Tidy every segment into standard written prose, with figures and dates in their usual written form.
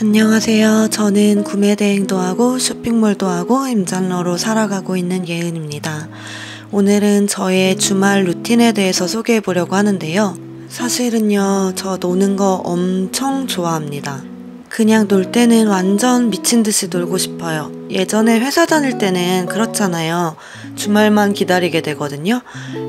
안녕하세요. 저는 구매 대행도 하고 쇼핑몰도 하고 N잡러로 살아가고 있는 예은입니다. 오늘은 저의 주말 루틴에 대해서 소개해 보려고 하는데요. 사실은요, 저 노는 거 엄청 좋아합니다. 그냥 놀 때는 완전 미친 듯이 놀고 싶어요. 예전에 회사 다닐 때는 그렇잖아요. 주말만 기다리게 되거든요.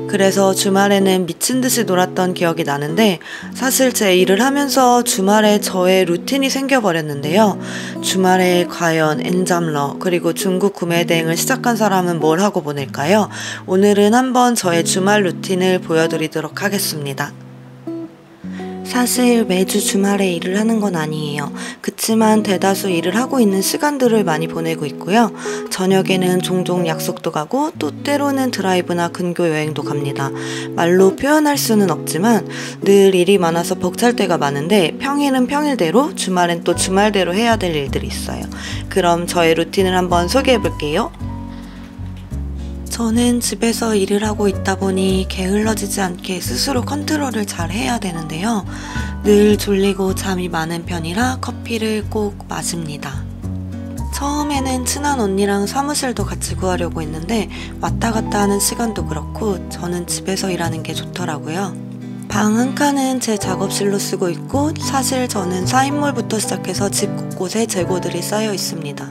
그래서 주말에는 미친 듯이 놀았던 기억이 나는데, 사실 제 일을 하면서 주말에 저의 루틴이 생겨버렸는데요. 주말에 과연 N잡러 그리고 중국 구매 대행을 시작한 사람은 뭘 하고 보낼까요? 오늘은 한번 저의 주말 루틴을 보여드리도록 하겠습니다. 사실 매주 주말에 일을 하는 건 아니에요. 그치만 대다수 일을 하고 있는 시간들을 많이 보내고 있고요. 저녁에는 종종 약속도 가고 또 때로는 드라이브나 근교 여행도 갑니다. 말로 표현할 수는 없지만 늘 일이 많아서 벅찰 때가 많은데, 평일은 평일대로, 주말엔 또 주말대로 해야 될 일들이 있어요. 그럼 저의 루틴을 한번 소개해 볼게요. 저는 집에서 일을 하고 있다 보니 게을러지지 않게 스스로 컨트롤을 잘 해야 되는데요. 늘 졸리고 잠이 많은 편이라 커피를 꼭 마십니다. 처음에는 친한 언니랑 사무실도 같이 구하려고 했는데 왔다 갔다 하는 시간도 그렇고 저는 집에서 일하는 게 좋더라고요. 방 한 칸은 제 작업실로 쓰고 있고, 사실 저는 사입몰부터 시작해서 집 곳곳에 재고들이 쌓여 있습니다.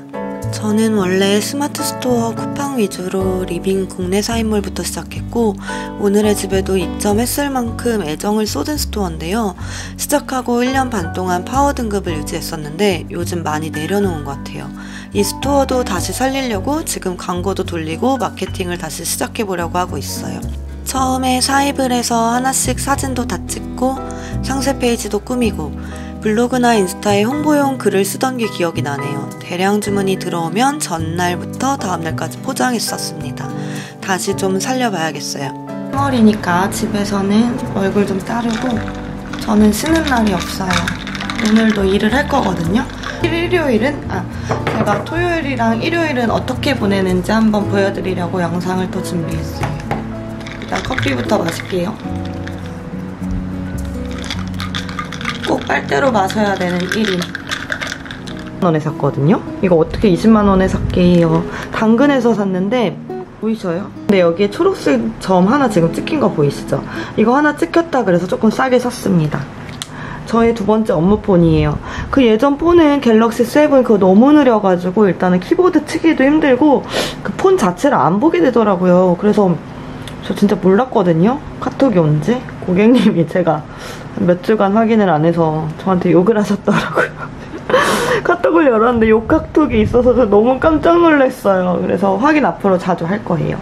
저는 원래 스마트 스토어, 쿠팡 위주로 리빙 국내 사입몰부터 시작했고, 오늘의 집에도 입점했을 만큼 애정을 쏟은 스토어인데요. 시작하고 1년 반 동안 파워 등급을 유지했었는데 요즘 많이 내려놓은 것 같아요. 이 스토어도 다시 살리려고 지금 광고도 돌리고 마케팅을 다시 시작해보려고 하고 있어요. 처음에 사입을 해서 하나씩 사진도 다 찍고 상세 페이지도 꾸미고 블로그나 인스타에 홍보용 글을 쓰던 게 기억이 나네요. 대량 주문이 들어오면 전날부터 다음날까지 포장했었습니다. 다시 좀 살려봐야겠어요. 3월이니까 집에서는 얼굴 좀 따르고, 저는 쉬는 날이 없어요. 오늘도 일을 할 거거든요. 제가 토요일이랑 일요일은 어떻게 보내는지 한번 보여드리려고 영상을 또 준비했어요. 일단 커피부터 마실게요. 꼭 빨대로 마셔야 되는 1인. 20만원에 샀거든요? 이거 어떻게 20만원에 샀게요. 당근에서 샀는데 보이셔요? 근데 여기에 초록색 점 하나 지금 찍힌 거 보이시죠? 이거 하나 찍혔다 그래서 조금 싸게 샀습니다. 저의 두 번째 업무 폰이에요. 그 예전 폰은 갤럭시 7 그거 너무 느려가지고 일단은 키보드 치기도 힘들고 그 폰 자체를 안 보게 되더라고요. 그래서 저 진짜 몰랐거든요? 카톡이 온지? 고객님이 제가 몇 주간 확인을 안 해서 저한테 욕을 하셨더라고요. 카톡을 열었는데 욕 카톡이 있어서 저 너무 깜짝 놀랐어요. 그래서 확인 앞으로 자주 할 거예요.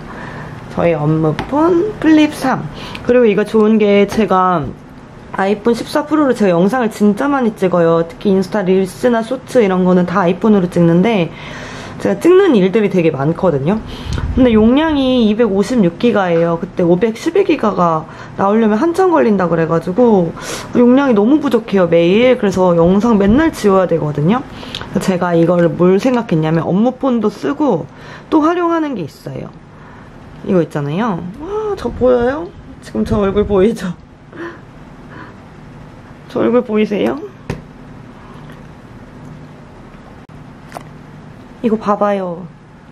저의 업무폰 플립 3. 그리고 이거 좋은 게 제가 아이폰 14 프로로 제가 영상을 진짜 많이 찍어요. 특히 인스타 릴스나 쇼츠 이런 거는 다 아이폰으로 찍는데 제가 찍는 일들이 되게 많거든요. 근데 용량이 256기가예요. 그때 512기가가 나오려면 한참 걸린다 그래가지고 용량이 너무 부족해요, 매일. 그래서 영상 맨날 지워야 되거든요. 제가 이걸 뭘 생각했냐면 업무폰도 쓰고 또 활용하는 게 있어요. 이거 있잖아요. 와, 저 보여요? 지금 저 얼굴 보이죠? 저 얼굴 보이세요? 이거 봐봐요.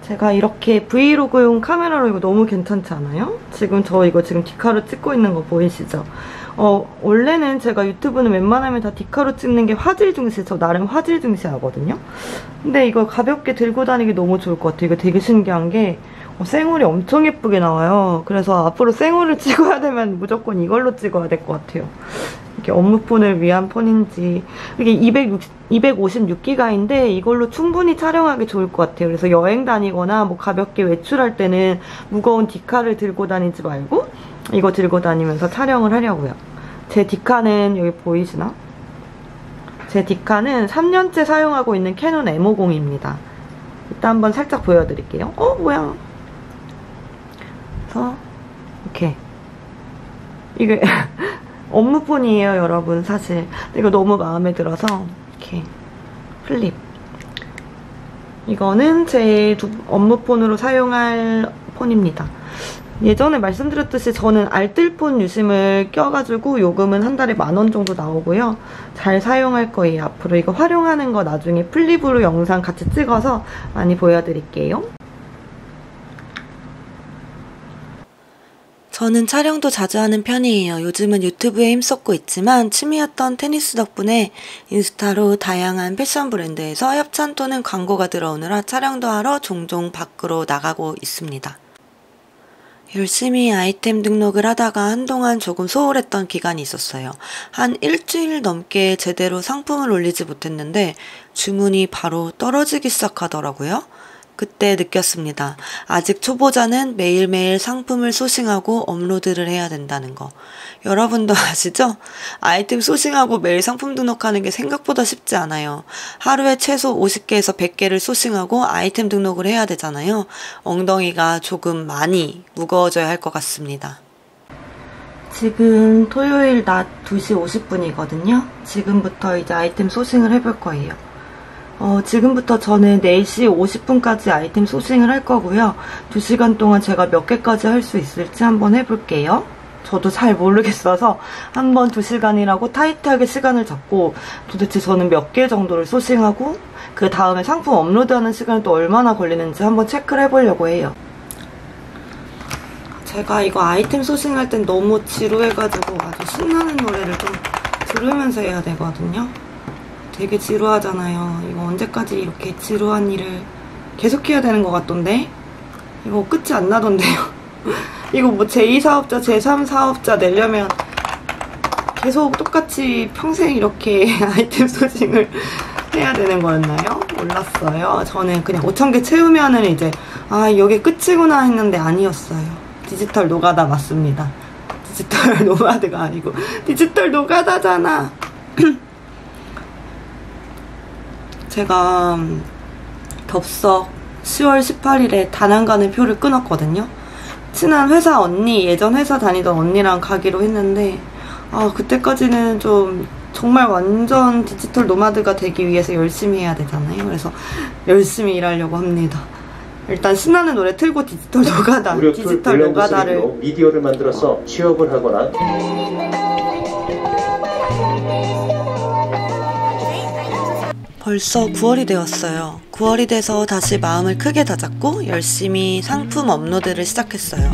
제가 이렇게 브이로그용 카메라로 이거 너무 괜찮지 않아요? 지금 저 이거 지금 디카로 찍고 있는 거 보이시죠? 원래는 제가 유튜브는 웬만하면 다 디카로 찍는 게 화질 중시, 저 나름 화질 중시하거든요? 근데 이거 가볍게 들고 다니기 너무 좋을 것 같아요. 이거 되게 신기한 게 쌩얼이 엄청 예쁘게 나와요. 그래서 앞으로 쌩얼을 찍어야 되면 무조건 이걸로 찍어야 될 것 같아요. 이렇게 업무폰을 위한 폰인지, 이게 256기가인데 이걸로 충분히 촬영하기 좋을 것 같아요. 그래서 여행 다니거나 뭐 가볍게 외출할 때는 무거운 디카를 들고 다니지 말고 이거 들고 다니면서 촬영을 하려고요. 제 디카는 여기 보이시나? 제 디카는 3년째 사용하고 있는 캐논 M50입니다. 이따 한번 살짝 보여드릴게요. 뭐야? 그래서 이렇게 이게 업무폰이에요, 여러분. 사실 이거 너무 마음에 들어서 이렇게 플립. 이거는 제 업무폰으로 사용할 폰입니다. 예전에 말씀드렸듯이 저는 알뜰폰 유심을 껴가지고 요금은 한 달에 10,000원 정도 나오고요. 잘 사용할 거예요. 앞으로 이거 활용하는 거 나중에 플립으로 영상 같이 찍어서 많이 보여드릴게요. 저는 촬영도 자주 하는 편이에요. 요즘은 유튜브에 힘쏟고 있지만 취미였던 테니스 덕분에 인스타로 다양한 패션 브랜드에서 협찬 또는 광고가 들어오느라 촬영도 하러 종종 밖으로 나가고 있습니다. 열심히 아이템 등록을 하다가 한동안 조금 소홀했던 기간이 있었어요. 한 일주일 넘게 제대로 상품을 올리지 못했는데 주문이 바로 떨어지기 시작하더라고요. 그때 느꼈습니다. 아직 초보자는 매일매일 상품을 소싱하고 업로드를 해야 된다는 거. 여러분도 아시죠? 아이템 소싱하고 매일 상품 등록하는 게 생각보다 쉽지 않아요. 하루에 최소 50개에서 100개를 소싱하고 아이템 등록을 해야 되잖아요. 엉덩이가 조금 많이 무거워져야 할 것 같습니다. 지금 토요일 낮 2시 50분이거든요. 지금부터 이제 아이템 소싱을 해볼 거예요. 지금부터 저는 4시 50분까지 아이템 소싱을 할 거고요. 2시간 동안 제가 몇 개까지 할 수 있을지 한번 해볼게요. 저도 잘 모르겠어서 한번 2시간이라고 타이트하게 시간을 잡고 도대체 저는 몇 개 정도를 소싱하고 그 다음에 상품 업로드하는 시간이 또 얼마나 걸리는지 한번 체크를 해보려고 해요. 제가 이거 아이템 소싱할 땐 너무 지루해가지고 아주 신나는 노래를 좀 들으면서 해야 되거든요. 되게 지루하잖아요. 이거 언제까지 이렇게 지루한 일을 계속해야 되는 것 같던데? 이거 끝이 안 나던데요. 이거 뭐 제2사업자, 제3사업자 내려면 계속 똑같이 평생 이렇게 아이템 소싱을 해야 되는 거였나요? 몰랐어요. 저는 그냥 5,000개 채우면은 이제 아, 여기 끝이구나 했는데 아니었어요. 디지털 노가다 맞습니다. 디지털 노마드가 아니고 디지털 노가다잖아. 제가 덥석 10월 18일에 다낭가는 표를 끊었거든요. 친한 회사 언니, 예전 회사 다니던 언니랑 가기로 했는데 아, 그때까지는 좀 정말 완전 디지털 노마드가 되기 위해서 열심히 해야 되잖아요. 그래서 열심히 일하려고 합니다. 일단 신나는 노래 틀고 디지털 노가다, 디지털 노가다를 미디어를 만들어서 취업을 하거나 벌써 9월이 되었어요. 9월이 돼서 다시 마음을 크게 다잡고 열심히 상품 업로드를 시작했어요.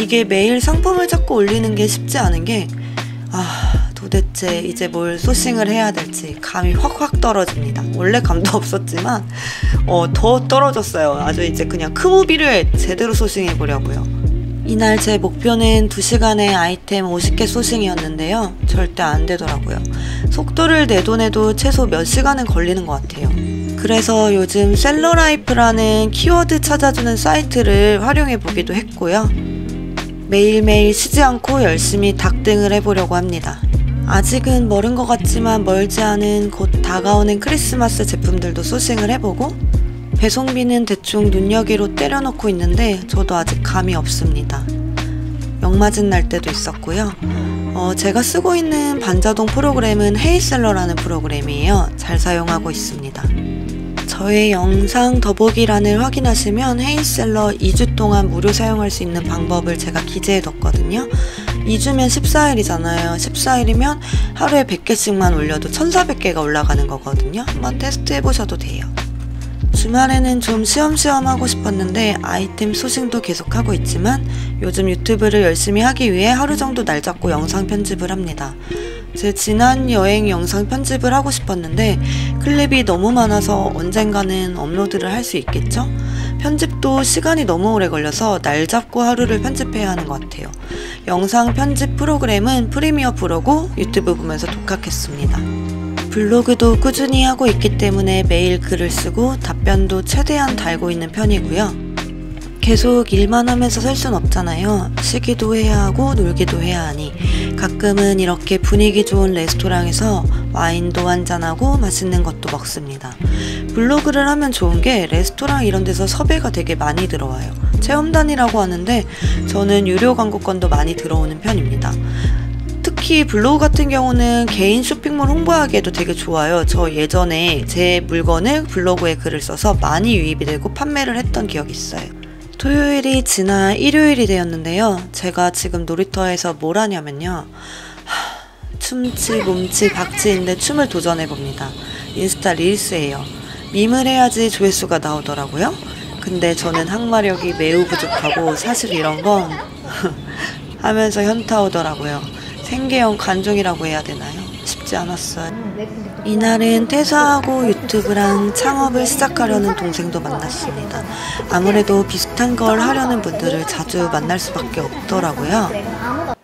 이게 매일 상품을 찾고 올리는 게 쉽지 않은 게 아, 도대체 이제 뭘 소싱을 해야 될지 감이 확확 떨어집니다. 원래 감도 없었지만 더 떨어졌어요. 아주 이제 그냥 크무비를 제대로 소싱해보려고요. 이날 제 목표는 2시간에 아이템 50개 소싱이었는데요. 절대 안 되더라고요. 속도를 내도 최소 몇 시간은 걸리는 것 같아요. 그래서 요즘 셀러라이프라는 키워드 찾아주는 사이트를 활용해 보기도 했고요. 매일매일 쉬지 않고 열심히 닥등을 해보려고 합니다. 아직은 멀은 것 같지만 멀지 않은 곧 다가오는 크리스마스 제품들도 소싱을 해보고 배송비는 대충 눈여기로 때려놓고 있는데 저도 아직 감이 없습니다. 역마진 날 때도 있었고요. 제가 쓰고 있는 반자동 프로그램은 헤이셀러라는 프로그램이에요. 잘 사용하고 있습니다. 저의 영상 더보기란을 확인하시면 헤이셀러 2주 동안 무료 사용할 수 있는 방법을 제가 기재해뒀거든요. 2주면 14일이잖아요. 14일이면 하루에 100개씩만 올려도 1,400개가 올라가는 거거든요. 한번 테스트해보셔도 돼요. 주말에는 좀 쉬엄쉬엄 하고 싶었는데 아이템 소싱도 계속하고 있지만 요즘 유튜브를 열심히 하기 위해 하루 정도 날 잡고 영상 편집을 합니다. 제 지난 여행 영상 편집을 하고 싶었는데 클립이 너무 많아서 언젠가는 업로드를 할 수 있겠죠? 편집도 시간이 너무 오래 걸려서 날 잡고 하루를 편집해야 하는 것 같아요. 영상 편집 프로그램은 프리미어 프로고 유튜브 보면서 독학했습니다. 블로그도 꾸준히 하고 있기 때문에 매일 글을 쓰고 답변도 최대한 달고 있는 편이고요. 계속 일만 하면서 살 순 없잖아요. 쉬기도 해야 하고 놀기도 해야 하니 가끔은 이렇게 분위기 좋은 레스토랑에서 와인도 한잔하고 맛있는 것도 먹습니다. 블로그를 하면 좋은 게 레스토랑 이런 데서 섭외가 되게 많이 들어와요. 체험단이라고 하는데 저는 유료 광고권도 많이 들어오는 편입니다. 특히 블로그 같은 경우는 개인 쇼핑몰 홍보하기에도 되게 좋아요. 저 예전에 제 물건을 블로그에 글을 써서 많이 유입이 되고 판매를 했던 기억이 있어요. 토요일이 지나 일요일이 되었는데요. 제가 지금 놀이터에서 뭘 하냐면요. 춤치, 몸치, 박치인데 춤을 도전해봅니다. 인스타 릴스예요. 밈을 해야지 조회수가 나오더라고요. 근데 저는 항마력이 매우 부족하고 사실 이런 건 하면서 현타 오더라고요. 생계형 간종이라고 해야 되나요? 쉽지 않았어요. 이날은 퇴사하고 유튜브랑 창업을 시작하려는 동생도 만났습니다. 아무래도 비슷한 걸 하려는 분들을 자주 만날 수밖에 없더라고요.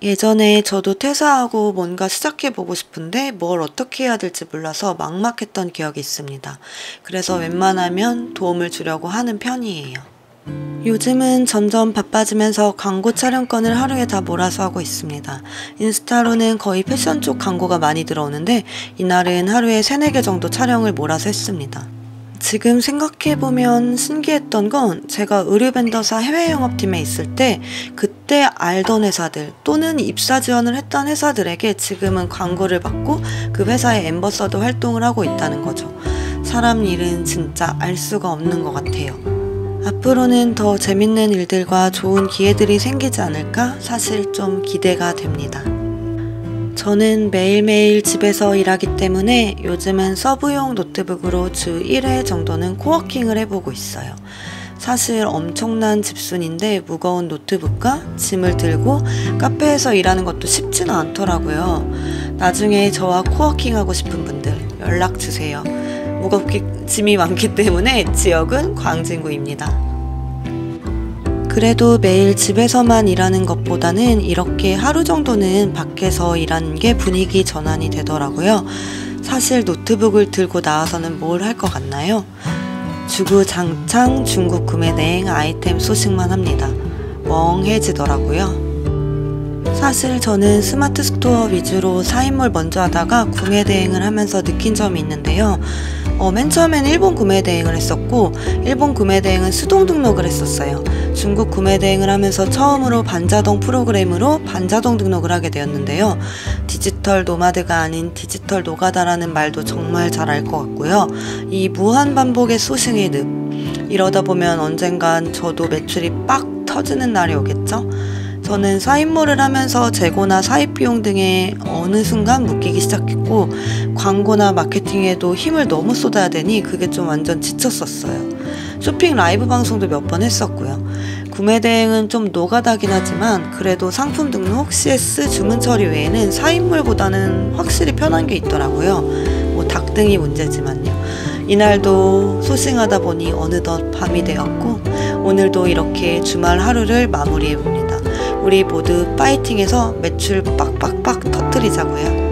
예전에 저도 퇴사하고 뭔가 시작해보고 싶은데 뭘 어떻게 해야 될지 몰라서 막막했던 기억이 있습니다. 그래서 웬만하면 도움을 주려고 하는 편이에요. 요즘은 점점 바빠지면서 광고 촬영권을 하루에 다 몰아서 하고 있습니다. 인스타로는 거의 패션 쪽 광고가 많이 들어오는데 이날은 하루에 3-4개 정도 촬영을 몰아서 했습니다. 지금 생각해보면 신기했던 건 제가 의류벤더사 해외영업팀에 있을 때 그때 알던 회사들 또는 입사 지원을 했던 회사들에게 지금은 광고를 받고 그 회사의 앰버서더 활동을 하고 있다는 거죠. 사람 일은 진짜 알 수가 없는 것 같아요. 앞으로는 더 재밌는 일들과 좋은 기회들이 생기지 않을까 사실 좀 기대가 됩니다. 저는 매일매일 집에서 일하기 때문에 요즘은 서브용 노트북으로 주 1회 정도는 코워킹을 해보고 있어요. 사실 엄청난 집순인데 무거운 노트북과 짐을 들고 카페에서 일하는 것도 쉽지는 않더라고요. 나중에 저와 코워킹하고 싶은 분들 연락주세요. 무겁게 짐이 많기 때문에 지역은 광진구입니다. 그래도 매일 집에서만 일하는 것보다는 이렇게 하루 정도는 밖에서 일하는 게 분위기 전환이 되더라고요. 사실 노트북을 들고 나와서는 뭘 할 것 같나요? 주구장창 중국 구매 대행 아이템 소식만 합니다. 멍해지더라고요. 사실 저는 스마트 스토어 위주로 사입몰 먼저 하다가 구매 대행을 하면서 느낀 점이 있는데요. 맨 처음엔 일본 구매 대행을 했었고 일본 구매 대행은 수동 등록을 했었어요. 중국 구매 대행을 하면서 처음으로 반자동 프로그램으로 반자동 등록을 하게 되었는데요. 디지털 노마드가 아닌 디지털 노가다라는 말도 정말 잘 알 것 같고요. 이 무한 반복의 소싱의 늪, 이러다 보면 언젠간 저도 매출이 빡 터지는 날이 오겠죠? 저는 사입몰을 하면서 재고나 사입 비용 등에 어느 순간 묶이기 시작했고 광고나 마케팅에도 힘을 너무 쏟아야 되니 그게 좀 완전 지쳤었어요. 쇼핑 라이브 방송도 몇 번 했었고요. 구매 대행은 좀 노가다긴 하지만 그래도 상품 등록, CS, 주문 처리 외에는 사입몰보다는 확실히 편한 게 있더라고요. 뭐 닭등이 문제지만요. 이날도 소싱하다 보니 어느덧 밤이 되었고 오늘도 이렇게 주말 하루를 마무리해봅니다. 우리 모두 파이팅해서 매출 빡빡빡 터뜨리자고요.